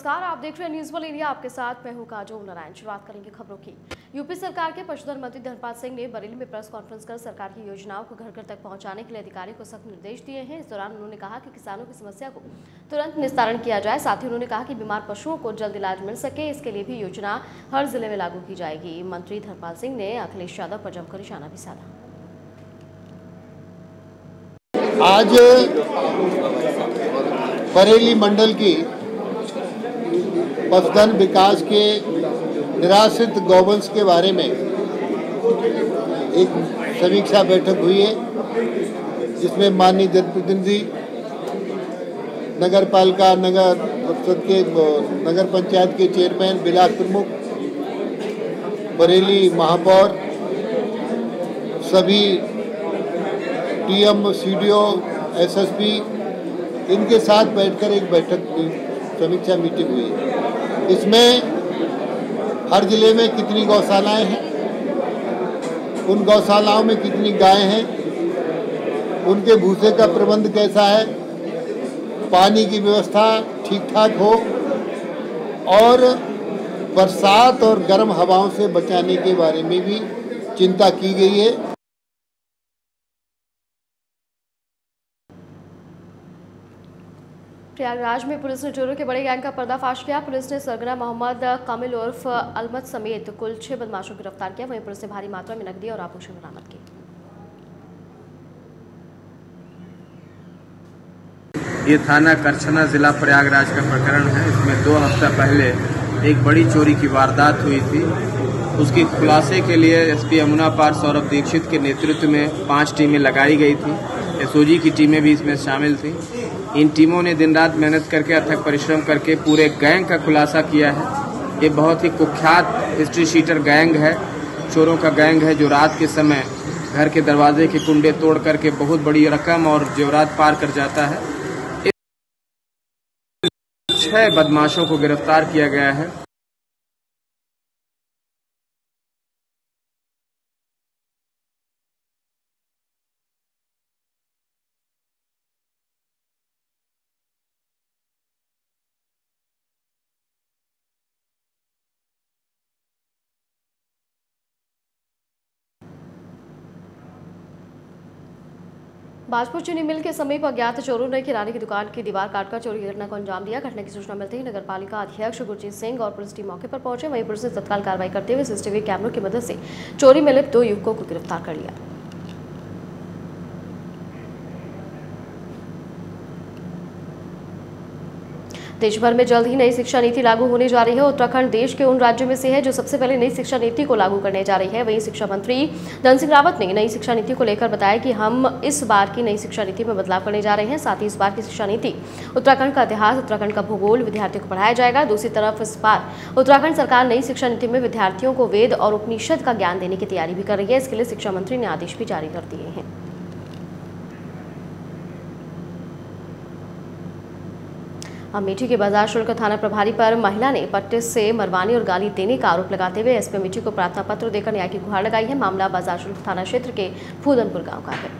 नमस्कार, आप देख रहे हैं न्यूज़ वर्ल्ड इंडिया। आपके साथ मैं हूं काजोल नारायण। शुरुआत करेंगे खबरों की। यूपी सरकार के पशुधन मंत्री धर्मपाल सिंह ने बरेली में प्रेस कॉन्फ्रेंस कर सरकार की योजनाओं को घर घर तक पहुंचाने के लिए अधिकारियों को सख्त निर्देश दिए हैं। इस दौरान उन्होंने कहा कि किसानों की समस्या को तुरंत निस्तारण किया जाए। साथ ही उन्होंने कहा कि बीमार पशुओं को जल्द इलाज मिल सके, इसके लिए भी योजना हर जिले में लागू की जाएगी। मंत्री धर्मपाल सिंह ने अखिलेश यादव पर जमकर निशाना भी साधा। आज बरेली मंडल की पशुधन विकास के निराश्रित गौवंश के बारे में एक समीक्षा बैठक हुई है, जिसमें माननीय जनप्रतिनिधि, नगर पालिका, नगर परिषद के, नगर पंचायत के चेयरमैन, बिलाल प्रमुख, बरेली महापौर, सभी टीएम, सीडीओ, एसएसपी, इनके साथ बैठकर एक बैठक समीक्षा मीटिंग हुई है। इसमें हर जिले में कितनी गौशालाएं हैं, उन गौशालाओं में कितनी गायें हैं, उनके भूसे का प्रबंध कैसा है, पानी की व्यवस्था ठीक ठाक हो और बरसात और गर्म हवाओं से बचाने के बारे में भी चिंता की गई है। प्रयागराज में पुलिस ने चोरों के बड़े गैंग का पर्दाफाश किया। पुलिस ने सरगना मोहम्मद कामिल उर्फ अलमत समेत कुल 6 बदमाशों को गिरफ्तार किया। वहीं पुलिस ने भारी मात्रा में नकदी और आभूषण बरामद किए। ये थाना करछना जिला प्रयागराज का प्रकरण है। इसमें 2 हफ्ता पहले एक बड़ी चोरी की वारदात हुई थी। उसकी खुलासे के लिए SP यमुना पार सौरभ दीक्षित के नेतृत्व में 5 टीमें लगाई गई थी। SOG की टीमें भी इसमें शामिल थी। इन टीमों ने दिन रात मेहनत करके, अथक परिश्रम करके पूरे गैंग का खुलासा किया है। ये बहुत ही कुख्यात हिस्ट्री शीटर गैंग है, चोरों का गैंग है, जो रात के समय घर के दरवाजे के कुंडे तोड़ करके बहुत बड़ी रकम और जेवरात पार कर जाता है। 6 बदमाशों को गिरफ्तार किया गया है। बाजपुर चीनी मिल के समीप अज्ञात चोरों ने किराने की दुकान की दीवार काटकर चोरी की घटना को अंजाम दिया। घटना की सूचना मिलते ही नगरपालिका अध्यक्ष गुरजीत सिंह और पुलिस टीम मौके पर पहुंचे। वहीं पुलिस ने तत्काल कार्रवाई करते हुए CCTV कैमरों की मदद से चोरी में लिप्त 2 युवकों को गिरफ्तार कर लिया। देश भर में जल्द ही नई शिक्षा नीति लागू होने जा रही है। उत्तराखंड देश के उन राज्यों में से है जो सबसे पहले नई शिक्षा नीति को लागू करने जा रही है। वहीं शिक्षा मंत्री धन सिंह रावत ने नई शिक्षा नीति को लेकर बताया कि हम इस बार की नई शिक्षा नीति में बदलाव करने जा रहे हैं। साथ ही इस बार की शिक्षा नीति उत्तराखंड का इतिहास, उत्तराखंड का भूगोल विद्यार्थियों को पढ़ाया जाएगा। दूसरी तरफ इस बार उत्तराखंड सरकार नई शिक्षा नीति में विद्यार्थियों को वेद और उपनिषद का ज्ञान देने की तैयारी भी कर रही है। इसके लिए शिक्षा मंत्री ने आदेश भी जारी कर दिए हैं। अमेठी के बाजार शुल्क थाना प्रभारी पर महिला ने पट्टे से मरवाने और गाली देने का आरोप लगाते हुए SP अमेठी को प्रार्थना पत्र देकर न्याय की गुहार लगाई है। मामला बाजार शुल्क थाना क्षेत्र के फूदनपुर गांव का है।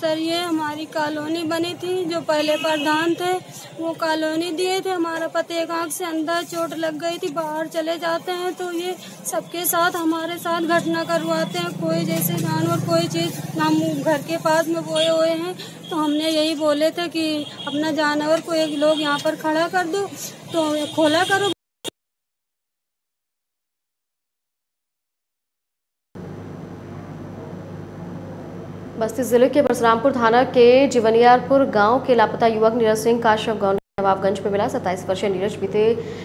सर, ये हमारी कॉलोनी बनी थी, जो पहले प्रधान थे वो कॉलोनी दिए थे। हमारा पति एक आंख से अंदर चोट लग गई थी। बाहर चले जाते हैं तो ये सबके साथ हमारे साथ घटना करवाते हैं। कोई जैसे जानवर, कोई चीज, हम घर के पास में बोए हुए हैं तो हमने यही बोले थे कि अपना जानवर को एक लोग यहाँ पर खड़ा कर दो तो खोला करो। बस्ती जिले के परसरामपुर थाना के जीवनियारपुर गांव के लापता युवक नीरज सिंह का शव गांव नवाबगंज में मिला। 27 वर्षीय नीरज बीते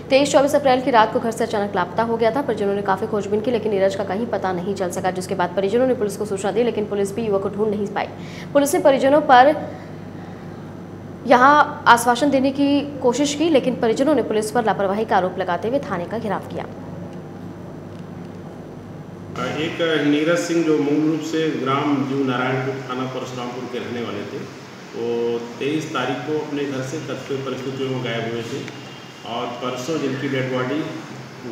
23-24 अप्रैल की रात को घर से अचानक लापता हो गया था। परिजनों ने काफी खोजबीन की लेकिन नीरज का कहीं पता नहीं चल सका, जिसके बाद परिजनों ने पुलिस को सूचना दी लेकिन पुलिस भी युवक को ढूंढ नहीं पाई। पुलिस ने परिजनों पर यहां आश्वासन देने की कोशिश की लेकिन परिजनों ने पुलिस पर लापरवाही का आरोप लगाते हुए थाने का घेराव किया। एक नीरज सिंह, जो मूल रूप से ग्राम जीव नारायणपुर थाना परशुरामपुर के रहने वाले थे, वो 23 तारीख को अपने घर से तत्व परिस्थितियों में गायब हुए थे और परसों जिनकी डेड बॉडी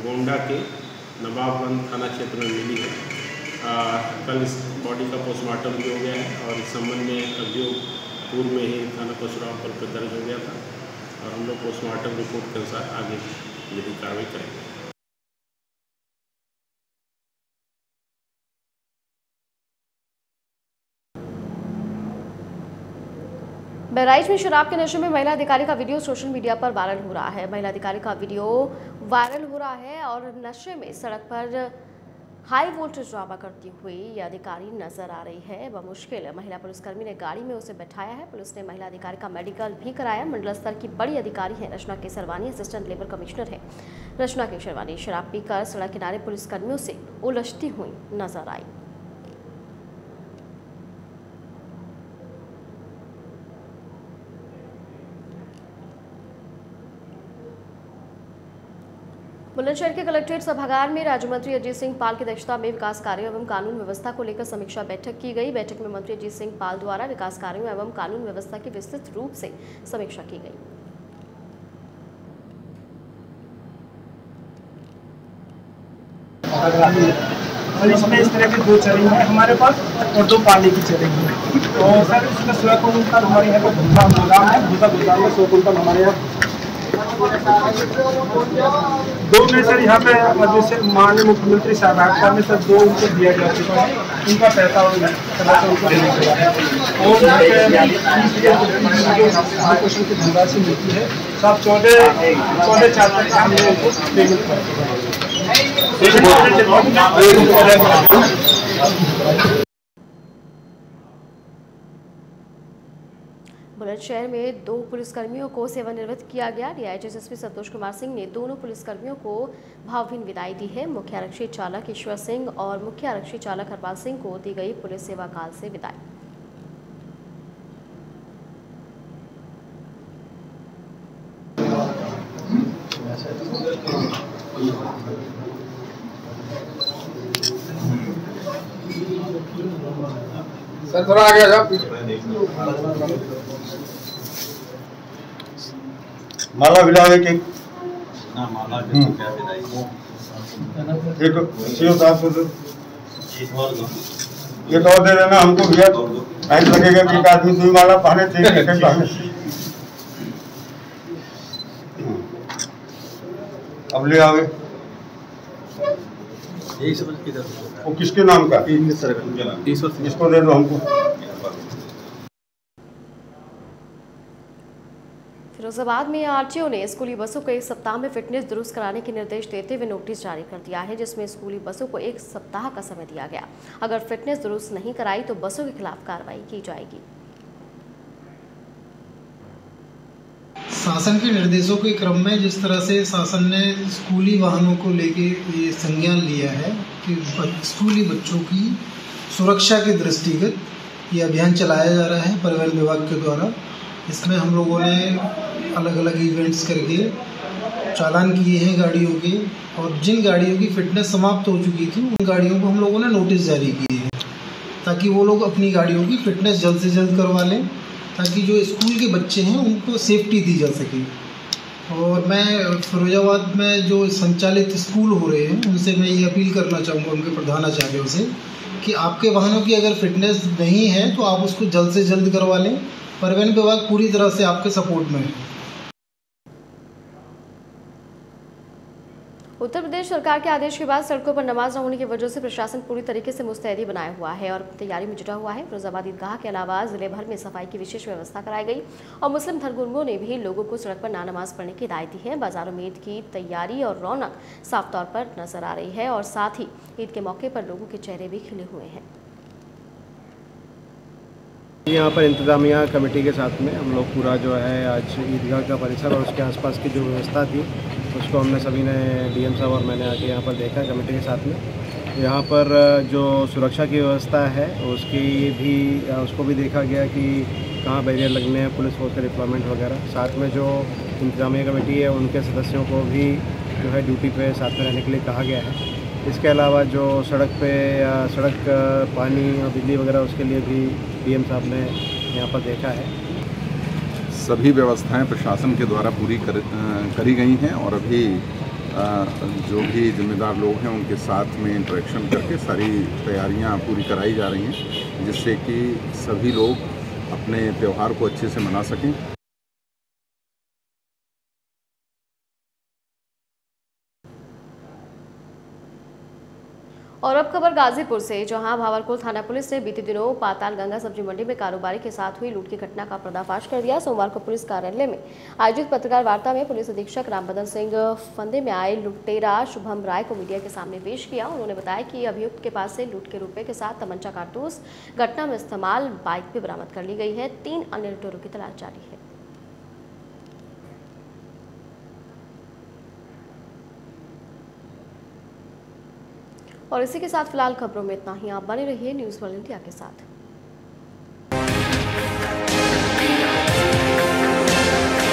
गोंडा के नवाबगंज थाना क्षेत्र में मिली है। कल इस बॉडी का पोस्टमार्टम भी हो गया है और इस संबंध में अभियोग पूर्व में ही थाना परशुराम पर दर्ज हो गया था और हम लोग पोस्टमार्टम रिपोर्ट के अनुसार आगे यदि कार्रवाई करेंगे। बहराइच में शराब के नशे में महिला अधिकारी का वीडियो सोशल मीडिया पर वायरल हो रहा है। महिला अधिकारी का वीडियो वायरल हो रहा है और नशे में सड़क पर हाई वोल्टेज ड्रामा करती हुई यह अधिकारी नजर आ रही है। बमुश्किल महिला पुलिसकर्मी ने गाड़ी में उसे बैठाया है। पुलिस ने महिला अधिकारी का मेडिकल भी कराया। मंडल स्तर की बड़ी अधिकारी है रचना के शरवानी, असिस्टेंट लेबर कमिश्नर है रचना के शरवानी। शराब पीकर सड़क किनारे पुलिसकर्मियों से उलझती हुई नजर आई। बुलंदशहर के कलेक्ट्रेट सभागार में राज्य मंत्री अजीत सिंह पाल की अध्यक्षता में विकास कार्यों एवं कानून व्यवस्था को लेकर समीक्षा बैठक की गई। बैठक में मंत्री अजीत सिंह पाल द्वारा विकास कार्यों एवं कानून व्यवस्था की विस्तृत रूप से समीक्षा की गई। और इसमें इस तरह की दो चैलेंज है हमारे पास और दो पाली की चैलेंज है। तो सर इसमें 16 कुंटल हमारे यहाँ पर गोदाम है, भूसा गोदाम में 100 कुंटल हमारे यहाँ। दो में सर यहाँ पे जैसे माननीय मुख्यमंत्री साहब आपका में सर 2 उनको दिया जा चुका है, उनका पैसा उनको देना पड़ा है। और क्वेश्चन की धनराशि मिलती है सब 14 4 तक हम लोग को पेमेंट करते हैं। बुलंदशहर में 2 पुलिसकर्मियों को सेवानिवृत्त किया गया। DIG SSP संतोष कुमार सिंह ने दोनों पुलिसकर्मियों को भावभीनी विदाई दी है। मुख्य आरक्षी चालक ईश्वर सिंह और मुख्य आरक्षी चालक हरपाल सिंह को दी गई पुलिस सेवा काल से विदाई। सर थोड़ा आगे आ जाओ। माला विदाई की माला क्या विदाई, एक एक और दे देना हमको भैया, टाइम लगेगा कि एक आदमी 2 माला पहने चाहिए। अब ले आओगे वो किसके नाम का, इसको दे दो हमको। फिरोजाबाद में RTO ने स्कूली बसों को 1 सप्ताह में फिटनेस दुरुस्त कराने के निर्देश देते हुए नोटिस जारी कर दिया है, जिसमें स्कूली बसों को 1 सप्ताह का समय दिया गया। अगर फिटनेस दुरुस्त नहीं कराई तो बसों के खिलाफ कार्रवाई की जाएगी। शासन के निर्देशों के क्रम में जिस तरह से शासन ने स्कूली वाहनों को लेके ये संज्ञान लिया है कि स्कूली बच्चों की सुरक्षा के दृष्टिगत ये अभियान चलाया जा रहा है परिवहन विभाग के द्वारा। इसमें हम लोगों ने अलग अलग इवेंट्स करके चालान किए हैं गाड़ियों के, और जिन गाड़ियों की फिटनेस समाप्त हो चुकी थी उन गाड़ियों को हम लोगों ने नोटिस जारी किए हैं ताकि वो लोग अपनी गाड़ियों की फिटनेस जल्द से जल्द करवा लें, ताकि जो स्कूल के बच्चे हैं उनको सेफ्टी दी जा सके। और मैं फिरोजाबाद में जो संचालित स्कूल हो रहे हैं उनसे मैं ये अपील करना चाहूँगा, उनके प्रधानाचार्यों से, कि आपके वाहनों की अगर फिटनेस नहीं है तो आप उसको जल्द से जल्द करवा लें। परिवहन विभाग पूरी तरह से आपके सपोर्ट में है। उत्तर प्रदेश सरकार के आदेश के बाद सड़कों पर नमाज न होने की वजह से प्रशासन पूरी तरीके से मुस्तैदी बनाया हुआ है और तैयारी में जुटा हुआ है। फिरोजाबाद ईदगाह के अलावा जिले भर में सफाई की विशेष व्यवस्था कराई गई और मुस्लिम धर्मगुरुओं ने भी लोगों को सड़क पर ना नमाज पढ़ने की हिदायत दी है। बाजारों में ईद की तैयारी और रौनक साफ तौर पर नजर आ रही है और साथ ही ईद के मौके पर लोगों के चेहरे भी खिले हुए हैं। यहाँ पर इंतजामिया कमेटी के साथ में हम लोग पूरा जो है आज ईदगाह का परिसर और उसके आसपास की जो व्यवस्था थी उसको हमने सभी ने DM साहब और मैंने आके यहाँ पर देखा कमेटी के साथ में। यहाँ पर जो सुरक्षा की व्यवस्था है उसकी भी उसको भी देखा गया कि कहाँ बैरियर लगने हैं, पुलिस फोर्स के डिप्लॉयमेंट वगैरह। साथ में जो इंतजामिया कमेटी है उनके सदस्यों को भी जो है ड्यूटी पर साथ में रहने के लिए कहा गया है। इसके अलावा जो सड़क पे या सड़क पानी और बिजली वगैरह उसके लिए भी DM साहब ने यहाँ पर देखा है। सभी व्यवस्थाएं प्रशासन के द्वारा पूरी करी गई हैं और अभी जो भी जिम्मेदार लोग हैं उनके साथ में इंटरेक्शन करके सारी तैयारियां पूरी कराई जा रही हैं, जिससे कि सभी लोग अपने त्यौहार को अच्छे से मना सकें। और अब खबर गाजीपुर से, जहां भावरकुल थाना पुलिस ने बीते दिनों पाताल गंगा सब्जी मंडी में कारोबारी के साथ हुई लूट की घटना का पर्दाफाश कर दिया। सोमवार को पुलिस कार्यालय में आयोजित पत्रकार वार्ता में पुलिस अधीक्षक रामबदन सिंह फंदे में आए लुटेरा शुभम राय को मीडिया के सामने पेश किया। उन्होंने बताया कि अभियुक्त के पास से लूट के रुपये के साथ तमंचा, कारतूस, घटना में इस्तेमाल बाइक भी बरामद कर ली गई है। 3 अन्य लुटेरों की तलाश जारी है। और इसी के साथ फिलहाल खबरों में इतना ही। आप बने रहिए न्यूज़ वर्ल्ड इंडिया के साथ।